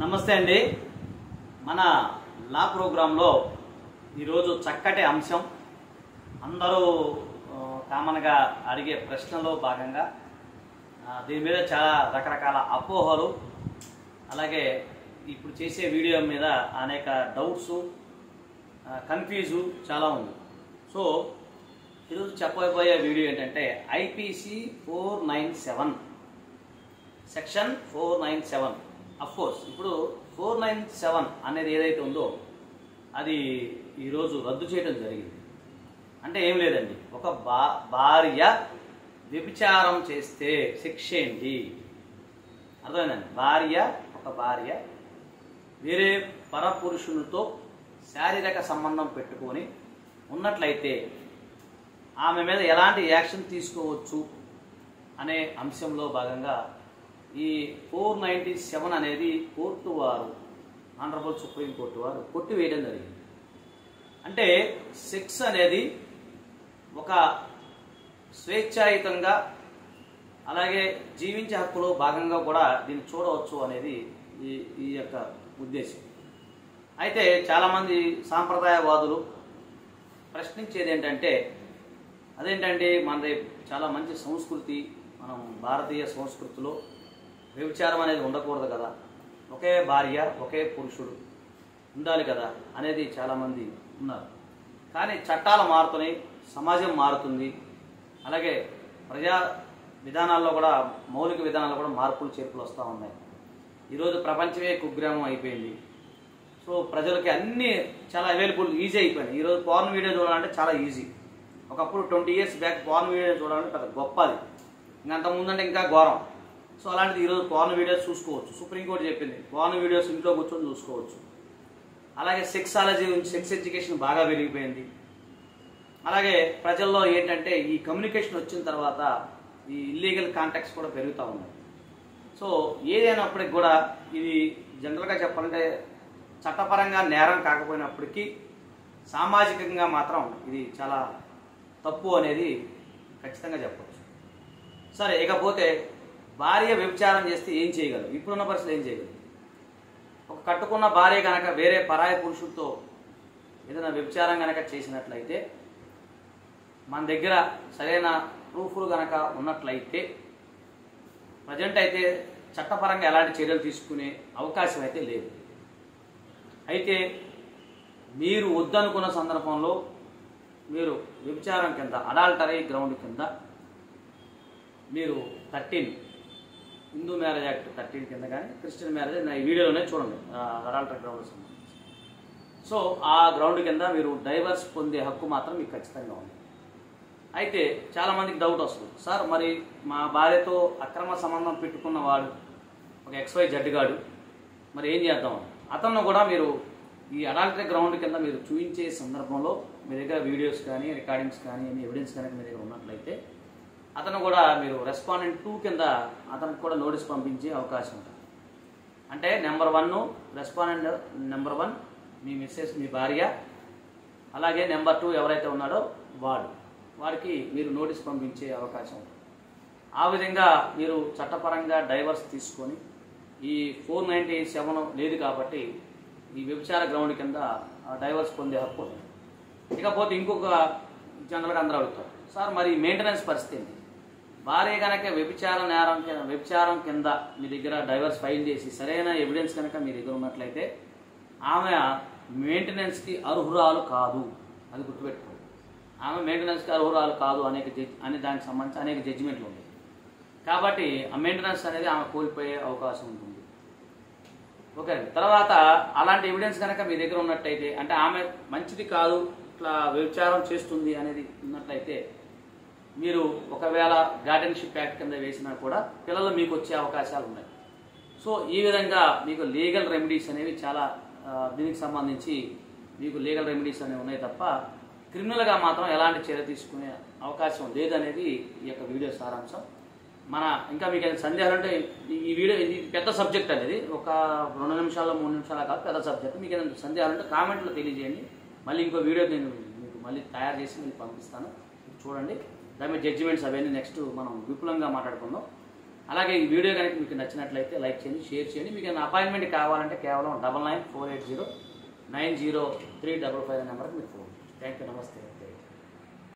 నమస్తే అండి మన లా ప్రోగ్రామ్లో ఈరోజు చక్కటి అంశం అందరూ కామన్‌గా అడిగే ప్రశ్నలో భాగంగా దీని మీద చాలా రకరకాల అపోహలు అలాగే ఇప్పుడు చేసే వీడియో మీద అనేక డౌట్స్ కన్ఫ్యూజ్ చాలా ఉంది సో ఈరోజు చెప్పబోయే వీడియో ఏంటంటే ఐపీసీ 497 సెక్షన్ 497 అఫ్ కోర్స్ ఇప్పుడు 497 అనేది ఏదైతే ఉందో అది ఈ రోజు రద్దు చేయడం జరిగింది అంటే ఏమీ లేదండి ఒక భార్య వ్యభిచారం చేస్తే శిక్ష ఏంటి అర్థమైందండి ఒక భార్య వేరే పరపురుషునితో శారీరక సంబంధం పెట్టుకొని ఉన్నట్లయితే ఆమె మీద ఎలాంటి యాక్షన్ తీసుకోవచ్చు అనే అంశంలో భాగంగా ఈ 497 అనేది కోర్టు వారు ఆనరబుల్ సుప్రీం కోర్టు వారు కొట్టివేయడం జరిగింది అంటే సెక్స్ అనేది ఒక స్వేచ్ఛాయుతంగా అలాగే జీవించే హక్కులో భాగంగా కూడా దీన్ని చూడవచ్చు అనేది ఈ యొక్క ఉద్దేశం అయితే చాలామంది సాంప్రదాయవాదులు ప్రశ్నించేది ఏంటంటే అదేంటంటే మనది చాలా మంచి సంస్కృతి మనం భారతీయ సంస్కృతిలో వ్యభిచారం అనేది ఉండకూడదు కదా ఒకే భార్య ఒకే పురుషుడు ఉండాలి కదా అనేది చాలామంది ఉన్నారు కానీ చట్టాలు మారుతున్నాయి సమాజం మారుతుంది అలాగే ప్రజా విధానాల్లో కూడా మౌలిక విధానాల్లో కూడా మార్పులు చేర్పులు వస్తూ ఉన్నాయి ఈరోజు ప్రపంచమే కుగ్రామం అయిపోయింది సో ప్రజలకి అన్నీ చాలా అవైలబుల్ ఈజీ అయిపోయింది ఈరోజు పోర్న్ వీడియో చూడాలంటే చాలా ఈజీ ఒకప్పుడు 20 years బ్యాక్ పోర్న్ వీడియో చూడాలంటే పెద్ద గొప్పది ఇంకంతకుముందంటే ఇంకా ఘోరం సో అలాంటిది ఈరోజు పోర్న్ వీడియోస్ చూసుకోవచ్చు సుప్రీంకోర్టు చెప్పింది పోర్న్ వీడియోస్ ఇంట్లో కూర్చొని చూసుకోవచ్చు అలాగే సెక్సాలజీ నుంచి సెక్స్ ఎడ్యుకేషన్ బాగా పెరిగిపోయింది అలాగే ప్రజల్లో ఏంటంటే ఈ కమ్యూనికేషన్ వచ్చిన తర్వాత ఈ ఇల్లీగల్ కాంటాక్ట్స్ కూడా పెరుగుతూ ఉన్నాయి సో ఏదైనప్పటికి కూడా ఇది జనరల్గా చెప్పాలంటే చట్టపరంగా నేరం కాకపోయినప్పటికీ సామాజికంగా మాత్రం ఇది చాలా తప్పు అనేది ఖచ్చితంగా చెప్పవచ్చు సరే ఇకపోతే భార్య వ్యభిచారం చేస్తే ఏం చేయగలరు ఇప్పుడున్న పరిస్థితులు ఏం చేయగలరు ఒక కట్టుకున్న భార్య కనుక వేరే పరాయి పురుషులతో ఏదైనా వ్యభిచారం కనుక చేసినట్లయితే మన దగ్గర సరైన ప్రూఫ్లు కనుక ఉన్నట్లయితే ప్రజెంట్ అయితే చట్టపరంగా ఎలాంటి చర్యలు తీసుకునే అవకాశం అయితే లేదు అయితే మీరు వద్దనుకున్న సందర్భంలో మీరు వ్యభిచారం కింద అడాల్టరీ గ్రౌండ్ కింద మీరు 13 హిందూ మ్యారేజ్ యాక్ట్ 13 కింద కానీ క్రిస్టియన్ మ్యారేజ్ నా ఈ వీడియోలోనే చూడండి అడాల్టరీ గ్రౌండ్ సంబంధించి సో ఆ గ్రౌండ్ కింద మీరు డైవర్స్ పొందే హక్కు మాత్రం మీకు ఖచ్చితంగా ఉంది అయితే చాలామందికి డౌట్ వస్తుంది సార్ మరి మా భార్యతో అక్రమ సంబంధం పెట్టుకున్న వాడు ఒక XYZ గాడు మరి ఏం చేద్దాం అతను కూడా మీరు ఈ అడాల్టరీ గ్రౌండ్ కింద మీరు చూపించే సందర్భంలో మీ దగ్గర వీడియోస్ కానీ రికార్డింగ్స్ కానీ మీ ఎవిడెన్స్ కానీ మీ దగ్గర ఉన్నట్లయితే అతను కూడా మీరు రెస్పాండెంట్ 2 కింద అతనికి కూడా నోటీస్ పంపించే అవకాశం ఉంటుంది అంటే నెంబర్ 1 రెస్పాండెంట్ నెంబర్ 1 మీ మిస్సెస్ మీ భార్య అలాగే నెంబర్ 2 ఎవరైతే ఉన్నాడో వాడికి మీరు నోటీస్ పంపించే అవకాశం ఉంటుంది ఆ విధంగా మీరు చట్టపరంగా డైవర్స్ తీసుకొని ఈ 497 లేదు కాబట్టి ఈ వ్యభిచార గ్రౌండ్ కింద డైవర్స్ పొందే హక్కు ఉంది ఇకపోతే ఇంకొక జనరల్గా అందరూ అడుగుతారు సార్ మరి మెయింటెనెన్స్ పరిస్థితి ఏంటి భార్య కనుక వ్యభిచారం కింద మీ దగ్గర డైవర్స్ ఫైల్ చేసి సరైన ఎవిడెన్స్ కనుక మీ దగ్గర ఉన్నట్లయితే ఆమె మెయింటెనెన్స్కి అర్హురాలు కాదు అది గుర్తుపెట్టుకోండి ఆమె మెయింటెనెన్స్కి అర్హురాలు కాదు అనే దానికి సంబంధించి అనేక జడ్జిమెంట్లు ఉన్నాయి కాబట్టి ఆ మెయింటెనెన్స్ అనేది ఆమె కోల్పోయే అవకాశం ఉంటుంది ఓకే తర్వాత అలాంటి ఎవిడెన్స్ కనుక మీ దగ్గర ఉన్నట్టయితే అంటే ఆమె మంచిది కాదు ఇట్లా వ్యభిచారం చేస్తుంది అనేది ఉన్నట్లయితే మీరు ఒకవేళ గార్డెన్షిప్ యాక్ట్ కింద వేసినా కూడా పిల్లలు మీకు వచ్చే అవకాశాలు ఉన్నాయి సో ఈ విధంగా మీకు లీగల్ రెమెడీస్ అనేవి చాలా దీనికి సంబంధించి మీకు లీగల్ రెమెడీస్ అనేవి ఉన్నాయి తప్ప క్రిమినల్గా మాత్రం ఎలాంటి చర్య తీసుకునే అవకాశం లేదనేది ఈ యొక్క వీడియో సారాంశం మన ఇంకా మీకు సందేహాలు అంటే ఈ వీడియో ఇది పెద్ద సబ్జెక్ట్ అనేది ఒక 2 నిమిషాల్లో 3 నిమిషాల కాదు పెద్ద సబ్జెక్ట్ మీకు ఏదైనా సందేహాలు అంటే కామెంట్లో తెలియజేయండి మళ్ళీ ఇంకో వీడియో నేను మీకు మళ్ళీ తయారు చేసి మీకు పంపిస్తాను చూడండి దాని మీద జడ్జిమెంట్స్ అవన్నీ నెక్స్ట్ మనం విపులంగా మాట్లాడుకుందాం అలాగే ఈ వీడియో కనుక మీకు నచ్చినట్లయితే లైక్ చేయండి, షేర్ చేయండి. మీకు ఏదైనా అపాయింట్మెంట్ కావాలంటే కేవలం 9948090355 నెంబర్కి మీకు ఫోన్. థ్యాంక్ యూ, నమస్తే.